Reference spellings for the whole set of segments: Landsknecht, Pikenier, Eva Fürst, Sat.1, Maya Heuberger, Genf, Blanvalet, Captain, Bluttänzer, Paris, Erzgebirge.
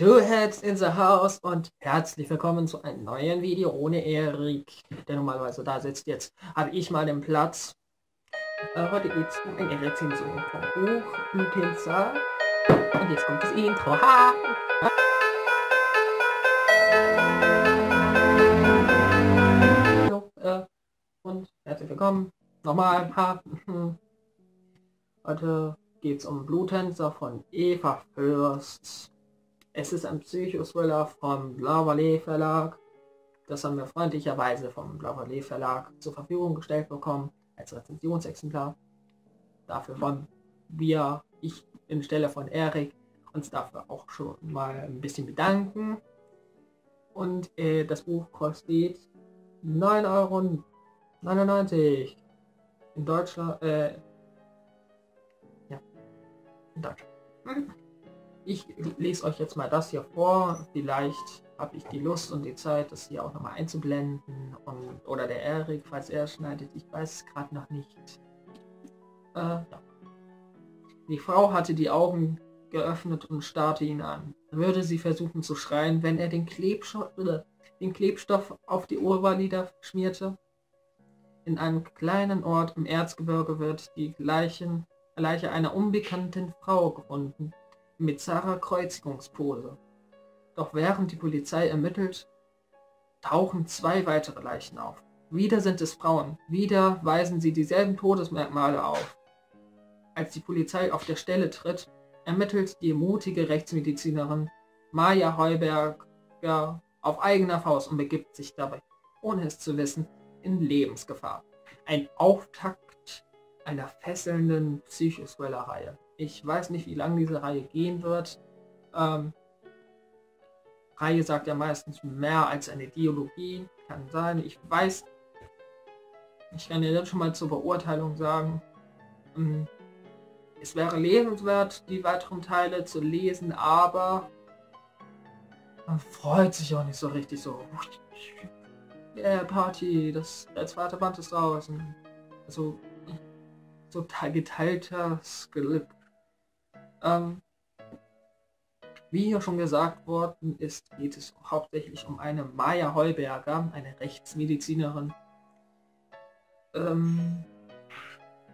Two Heads in the House und herzlich willkommen zu einem neuen Video ohne Erik, der normalerweise da sitzt. Jetzt habe ich mal den Platz. Heute geht es um eine Rezension von Bluttänzer. Und jetzt kommt das Intro. Ha! Hallo, und herzlich willkommen. Nochmal. Ha! Heute geht es um Bluttänzer von Eva Fürst. Es ist ein Psychothriller vom Blanvalet Verlag. Das haben wir freundlicherweise vom Blanvalet Verlag zur Verfügung gestellt bekommen, als Rezensionsexemplar. Dafür wollen wir, ich anstelle von Erik, uns dafür auch schon mal ein bisschen bedanken. Und das Buch kostet 9,99 € in Deutschland. Ich lese euch jetzt mal das hier vor, vielleicht habe ich die Lust und die Zeit, das hier auch nochmal einzublenden, und, oder der Erik, falls er schneidet, ich weiß es gerade noch nicht. Ja. Die Frau hatte die Augen geöffnet und starrte ihn an. Würde sie versuchen zu schreien, wenn er den Klebstoff auf die Oberlider schmierte? In einem kleinen Ort im Erzgebirge wird die Leiche einer unbekannten Frau gefunden, mit bizarrer Kreuzigungspose. Doch während die Polizei ermittelt, tauchen zwei weitere Leichen auf. Wieder sind es Frauen, wieder weisen sie dieselben Todesmerkmale auf. Als die Polizei auf der Stelle tritt, ermittelt die mutige Rechtsmedizinerin Maya Heuberger auf eigener Faust und begibt sich dabei, ohne es zu wissen, in Lebensgefahr. Ein Auftakt einer fesselnden Psychothriller-Reihe. Ich weiß nicht, wie lange diese Reihe gehen wird. Reihe sagt ja meistens mehr als eine Dialogie. Kann sein. Ich weiß, ich kann ja jetzt schon mal zur Beurteilung sagen, es wäre lesenswert, die weiteren Teile zu lesen, aber man freut sich auch nicht so richtig so. Yeah, Party, der zweite Band ist draußen. Also so geteiltes Glück. Wie hier schon gesagt worden ist, geht es hauptsächlich um eine Maya Heuberger, eine Rechtsmedizinerin.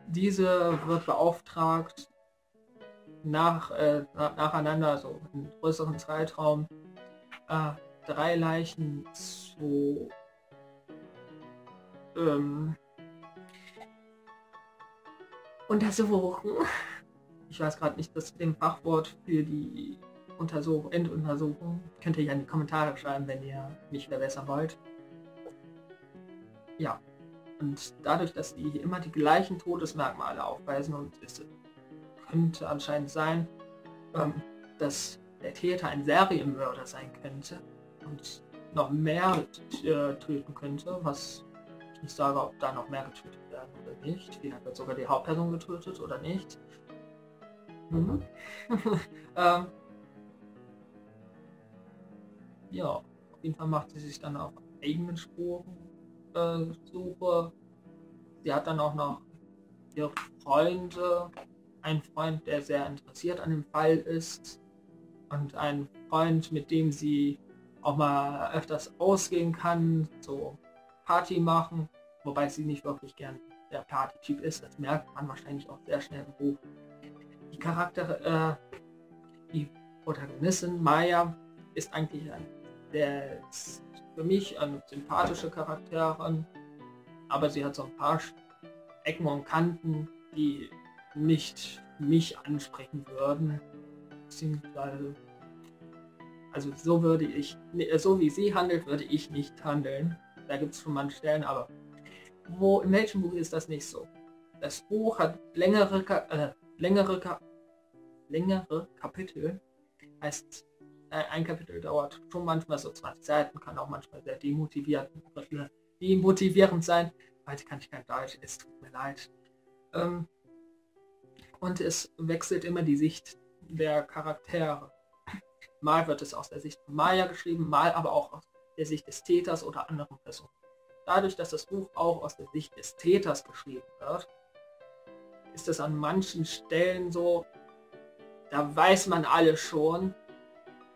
Diese wird beauftragt, nacheinander, also in größeren Zeitraum, 3 Leichen zu untersuchen. Ich weiß gerade nicht, das dem Fachwort für die Enduntersuchung. Könnt ihr ja in die Kommentare schreiben, wenn ihr mich verbessern wollt. Ja, und dadurch, dass die immer die gleichen Todesmerkmale aufweisen, und es könnte anscheinend sein, dass der Täter ein Serienmörder sein könnte und noch mehr töten könnte, was ich nicht sage, ob da noch mehr getötet werden oder nicht. Vielleicht wird sogar die Hauptperson getötet oder nicht. Mhm. Ja, auf jeden Fall macht sie sich dann auf eigenen Spuren Suche. Sie hat dann auch noch ihre Freunde. Einen Freund, der sehr interessiert an dem Fall ist. Und einen Freund, mit dem sie auch mal öfters ausgehen kann. So Party machen, wobei sie nicht wirklich gern der Party-Typ ist, das merkt man wahrscheinlich auch sehr schnell im Buch. Die Protagonistin Maya ist eigentlich ist für mich eine sympathische Charakterin, aber sie hat so ein paar Ecken und Kanten, die nicht mich ansprechen würden. Also so wie sie handelt, würde ich nicht handeln. Da gibt es schon manche Stellen, aber in welchem Buch ist das nicht so? Das Buch hat längere Kapitel. Heißt, ein Kapitel dauert schon manchmal so 20 Seiten, kann auch manchmal sehr demotivierend sein. Heute kann ich kein Deutsch, es tut mir leid. Und es wechselt immer die Sicht der Charaktere. Mal wird es aus der Sicht von Maya geschrieben, mal aber auch aus der Sicht des Täters oder anderen Personen. Dadurch, dass das Buch auch aus der Sicht des Täters geschrieben wird, ist es an manchen Stellen so, da weiß man alles schon,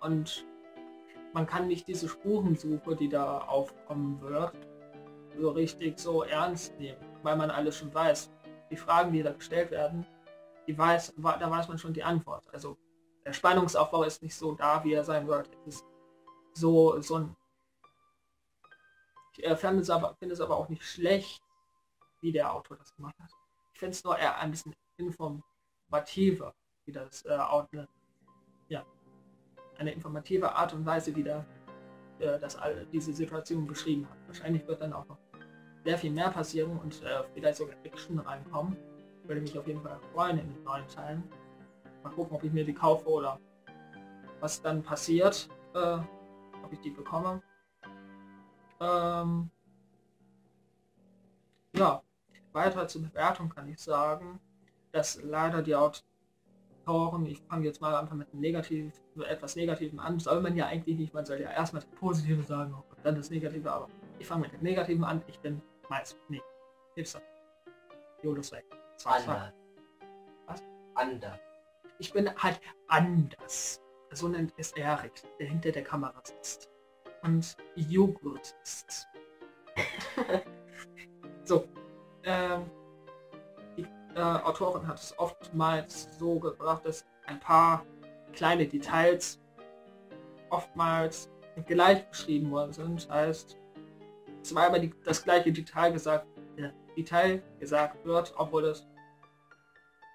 Und man kann nicht diese Spurensuche, die da aufkommen wird, so richtig so ernst nehmen, weil man alles schon weiß. Die Fragen, die da gestellt werden, da weiß man schon die Antwort. Also der Spannungsaufbau ist nicht so da, wie er sein wird. Es ist so ein... Ich finde es aber auch nicht schlecht, wie der Autor das gemacht hat. Ich finde es nur eher ein bisschen informativer, wie das Outlet. Ja, eine informative Art und Weise, wie der diese Situation beschrieben hat. Wahrscheinlich wird dann auch noch sehr viel mehr passieren und vielleicht sogar Action reinkommen. Würde mich auf jeden Fall freuen in den neuen Teilen. Mal gucken, ob ich mir die kaufe oder was dann passiert, ob ich die bekomme. Ja, weiter zur Bewertung kann ich sagen, dass leider die Autoren, ich fange jetzt mal einfach mit einem etwas Negativem an, soll man ja eigentlich nicht, man soll ja erstmal das Positive sagen und dann das Negative, aber ich fange mit dem Negativen an, ich bin meist, nee, Hipster. Jolos weg. Was? Ander. Ich bin halt anders. So nennt es Erik, der hinter der Kamera sitzt. Und Joghurt ist. So. Die Autorin hat es oftmals so gebracht, dass ein paar kleine Details oftmals gleich beschrieben worden sind. Heißt, es war immer das gleiche Detail gesagt wird, obwohl es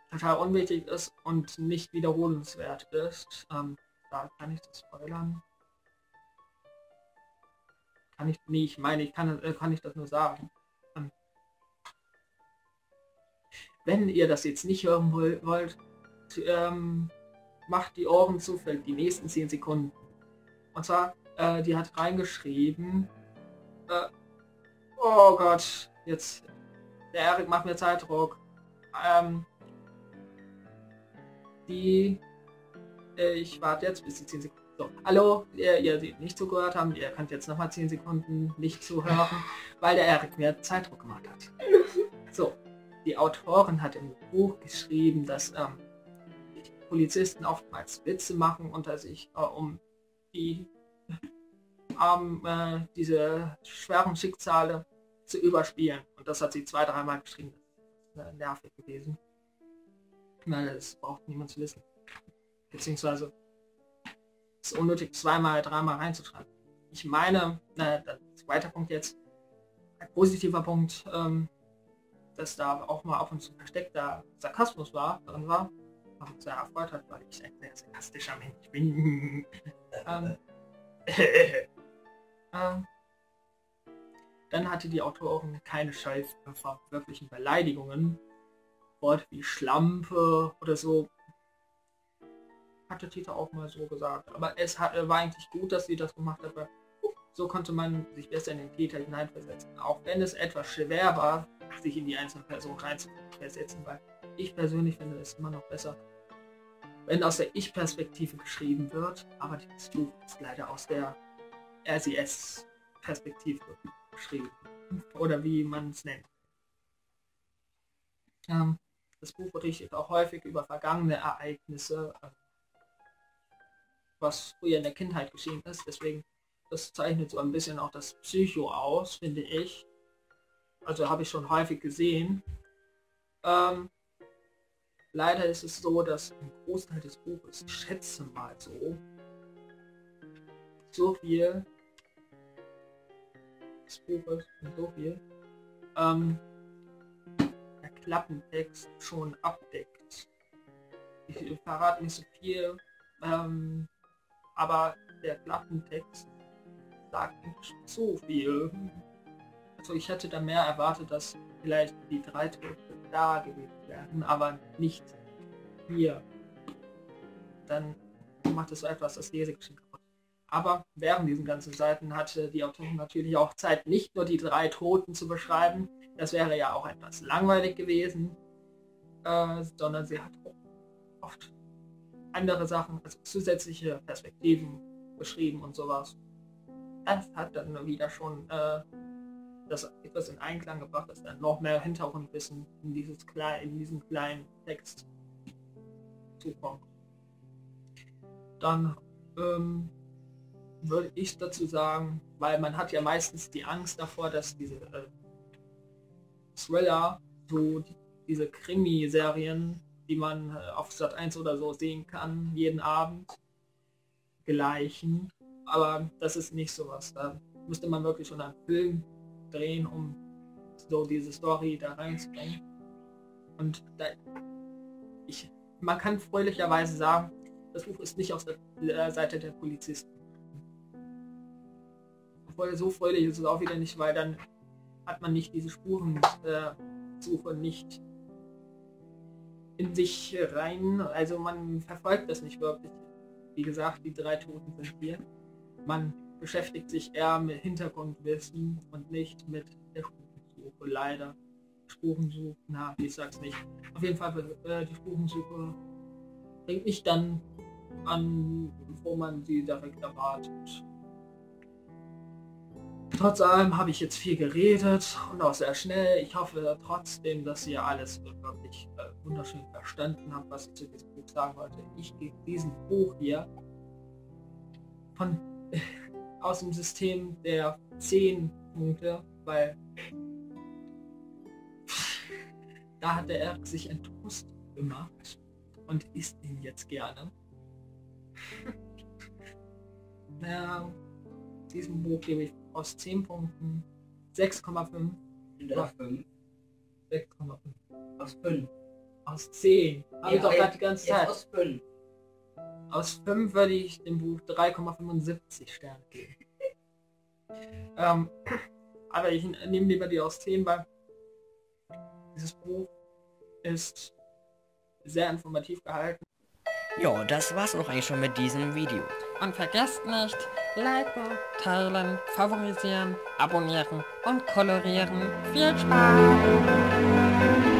total unwichtig ist und nicht wiederholenswert ist. Da kann ich das spoilern. Kann ich nicht, ich meine, kann ich das nur sagen. Wenn ihr das jetzt nicht hören wollt, macht die Ohren zu für die nächsten 10 Sekunden. Und zwar, die hat reingeschrieben, oh Gott, jetzt, der Erik macht mir Zeitdruck. Ich warte jetzt bis die 10 Sekunden. So, hallo, ihr die nicht zugehört haben, ihr könnt jetzt nochmal 10 Sekunden nicht zuhören, weil der Erik mir Zeitdruck gemacht hat. So, die Autorin hat im Buch geschrieben, dass Polizisten oftmals Witze machen unter sich, um die diese schweren Schicksale zu überspielen. Und das hat sie 2-3 Mal geschrieben. Das ist nervig gewesen. Weil das braucht niemand zu wissen. Beziehungsweise es ist unnötig, 2-3 Mal reinzuschreiben. Ich meine, der zweite Punkt jetzt, ein positiver Punkt, dass da auch mal ab und zu versteckter Sarkasmus drin war, was mich sehr erfreut hat, weil ich ein sehr sarkastischer Mensch bin. Dann hatte die Autorin keine Scheu vor wirklichen Beleidigungen. Wort wie Schlampe oder so hatte Tita auch mal so gesagt. Aber es war eigentlich gut, dass sie das gemacht hat, weil so konnte man sich besser in den Täter hineinversetzen. Auch wenn es etwas schwer war, sich in die einzelne Person reinzuversetzen, weil ich persönlich finde es immer noch besser, wenn aus der Ich-Perspektive geschrieben wird, aber dieses Buch ist leider aus der RCS-Perspektive geschrieben. Oder wie man es nennt. Das Buch berichtet auch häufig über vergangene Ereignisse, was früher in der Kindheit geschehen ist. Deswegen, das zeichnet so ein bisschen auch das Psycho aus, finde ich. Also habe ich schon häufig gesehen. Leider ist es so, dass im Großteil des Buches, ich schätze mal der Klappentext schon abdeckt. Ich verrate nicht so viel, aber der Klappentext sagt nicht so viel. Also ich hätte da mehr erwartet, dass vielleicht die 3 Tote da gewählt werden, aber nicht hier. Dann macht es so etwas das Lesegeschenk kaputt. Aber während diesen ganzen Seiten hatte die Autorin natürlich auch Zeit, nicht nur die 3 Toten zu beschreiben, das wäre ja auch etwas langweilig gewesen, sondern sie hat auch oft andere Sachen, also zusätzliche Perspektiven beschrieben und sowas. Das hat dann wieder schon das etwas in Einklang gebracht, dass dann noch mehr Hintergrundwissen in diesen kleinen Text zukommt. Dann würde ich dazu sagen, weil man hat ja meistens die Angst davor, dass diese Thriller, so diese Krimi-Serien, die man auf Sat.1 oder so sehen kann, jeden Abend gleichen. Aber das ist nicht sowas. Da müsste man wirklich schon einen Film drehen, um so diese Story da reinzubringen. Und da, man kann fröhlicherweise sagen, das Buch ist nicht auf der Seite der Polizisten. Obwohl, so fröhlich ist es auch wieder nicht, weil dann hat man nicht diese Spurensuche nicht in sich rein, also man verfolgt das nicht wirklich. Wie gesagt, die 3 Toten sind hier. Man beschäftigt sich eher mit Hintergrundwissen und nicht mit der Spurensuche, leider. Spurensuche, na, ich sag's nicht. Auf jeden Fall, die Spurensuche bringt mich dann an, wo man sie direkt erwartet. Trotz allem habe ich jetzt viel geredet und auch sehr schnell. Ich hoffe trotzdem, dass ihr alles wirklich wunderschön verstanden habt, was ich zu diesem Buch sagen wollte. Ich gebe diesem Buch hier von aus dem System der 10 Punkte, weil da hat der Erk sich entrüstet gemacht und isst ihn jetzt gerne. Na, diesem Buch gebe ich aus 10 Punkten 6,5. 6,5. Aus 5. Aus 10. Habe ich doch gerade die ganze Zeit. Aus 5. Aus 5 würde ich dem Buch 3,75 Sterne geben. Aber ich nehme lieber die aus 10, weil dieses Buch ist sehr informativ gehalten. Jo, das war's auch eigentlich schon mit diesem Video. Und vergesst nicht, liken, teilen, favorisieren, abonnieren und kolorieren. Viel Spaß!